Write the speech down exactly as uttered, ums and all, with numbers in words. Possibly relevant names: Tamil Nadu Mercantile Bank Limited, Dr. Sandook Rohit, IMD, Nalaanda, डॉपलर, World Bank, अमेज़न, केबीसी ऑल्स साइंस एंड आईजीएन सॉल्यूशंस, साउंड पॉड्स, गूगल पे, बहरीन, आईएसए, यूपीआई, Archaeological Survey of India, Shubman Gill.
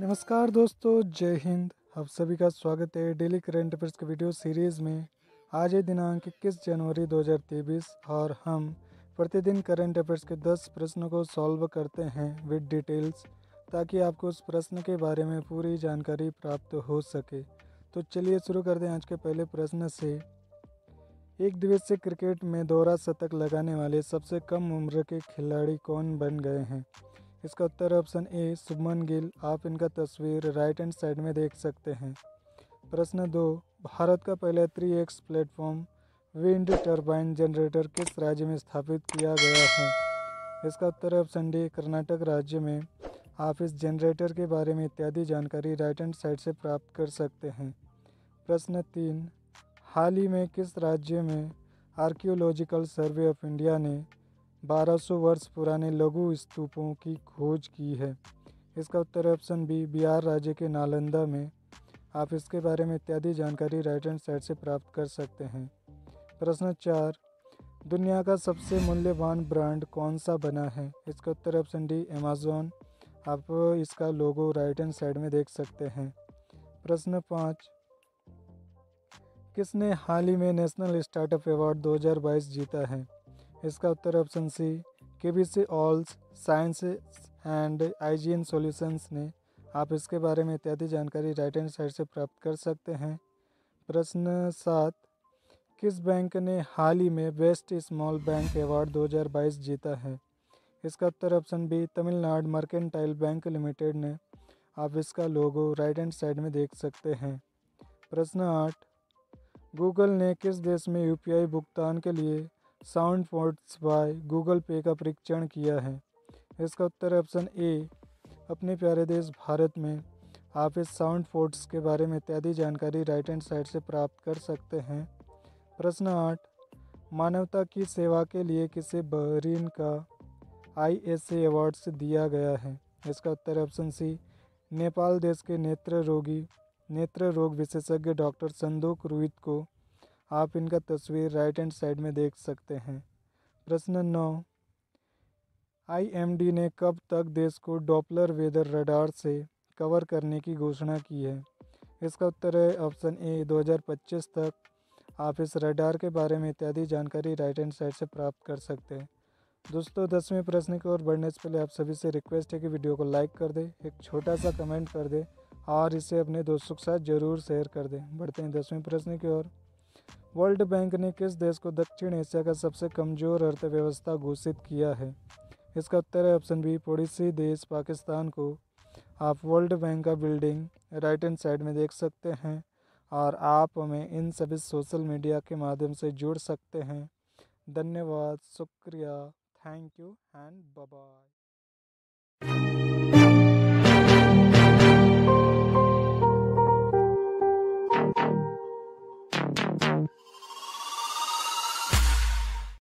नमस्कार दोस्तों, जय हिंद। आप सभी का स्वागत है डेली करंट अफेयर्स के वीडियो सीरीज़ में। आज है दिनांक इक्कीस जनवरी दो हज़ार तेईस और हम प्रतिदिन करंट अफेयर्स के दस प्रश्नों को सॉल्व करते हैं विद डिटेल्स, ताकि आपको उस प्रश्न के बारे में पूरी जानकारी प्राप्त हो सके। तो चलिए शुरू कर दें आज के पहले प्रश्न से। एक दिवसीय क्रिकेट में दोहरा शतक लगाने वाले सबसे कम उम्र के खिलाड़ी कौन बन गए हैं? इसका उत्तर ऑप्शन ए शुभमन गिल। आप इनका तस्वीर राइट हैंड साइड में देख सकते हैं। प्रश्न दो, भारत का पहला three X platform wind turbine generator किस राज्य में स्थापित किया गया है? इसका उत्तर ऑप्शन डी कर्नाटक राज्य में। आप इस जनरेटर के बारे में इत्यादि जानकारी राइट हैंड साइड से प्राप्त कर सकते हैं। प्रश्न तीन, हाल ही में किस राज्य में आर्कियोलॉजिकल सर्वे ऑफ इंडिया ने बारह सौ वर्ष पुराने लघु स्तूपों की खोज की है? इसका उत्तर ऑप्शन बी बिहार राज्य के नालंदा में। आप इसके बारे में इत्यादि जानकारी राइट हैंड साइड से प्राप्त कर सकते हैं। प्रश्न चार, दुनिया का सबसे मूल्यवान ब्रांड कौन सा बना है? इसका उत्तर ऑप्शन डी अमेज़न। आप इसका लोगो राइट हैंड साइड में देख सकते हैं। प्रश्न पाँच, किसने हाल ही में नेशनल स्टार्टअप अवार्ड दो हज़ार बाईस जीता है? इसका उत्तर option C केबीसी ऑल्स साइंस एंड आईजीएन सॉल्यूशंस ने। आप इसके बारे में इत्यादि जानकारी राइट हैंड साइड से प्राप्त कर सकते हैं। प्रश्न सात, किस बैंक ने हाल ही में बेस्ट स्मॉल बैंक अवार्ड दो हज़ार बाईस जीता है? इसका उत्तर option B Tamil Nadu mercantile bank limited ने। आप इसका लोगो राइट हैंड साइड में देख सकते हैं। प्रश्न आठ, गूगल ने किस देश में यूपीआई भुगतान के लिए साउंड पॉड्स बाय गूगल पे का परीक्षण किया है? इसका उत्तर ऑप्शन ए अपने प्यारे देश भारत में। आप इस साउंड पॉड्स के बारे में इत्यादि जानकारी राइट हैंड साइड से प्राप्त कर सकते हैं। प्रश्न आठ, मानवता की सेवा के लिए किसे बहरीन का आईएसए अवार्ड्स दिया गया है? इसका उत्तर ऑप्शन सी नेपाल देश के नेत्र रोगी नेत्र रोग विशेषज्ञ डॉक्टर संदूक रोहित को। आप इनका तस्वीर राइट हैंड साइड में देख सकते हैं। प्रश्न नौ, आईएमडी ने कब तक देश को डॉपलर वेदर रडार से कवर करने की घोषणा की है? इसका उत्तर है ऑप्शन ए दो हज़ार पच्चीस तक। आप इस रडार के बारे में इत्यादि जानकारी राइट हैंड साइड से प्राप्त कर सकते हैं। दोस्तों, दसवें प्रश्न की ओर बढ़ने से पहले आप सभी से रिक्वेस्ट है कि वीडियो को लाइक कर दें, एक छोटा सा कमेंट कर दें और इसे अपने दोस्तों के साथ ज़रूर शेयर कर दें। बढ़ते हैं दसवें प्रश्न की ओर। वर्ल्ड बैंक ने किस देश को दक्षिण एशिया का सबसे कमज़ोर अर्थव्यवस्था घोषित किया है? इसका उत्तर है ऑप्शन बी पड़ोसी देश पाकिस्तान को। आप वर्ल्ड बैंक का बिल्डिंग राइट हैंड साइड में देख सकते हैं और आप हमें इन सभी सोशल मीडिया के माध्यम से जुड़ सकते हैं। धन्यवाद, शुक्रिया, thank you and bye bye.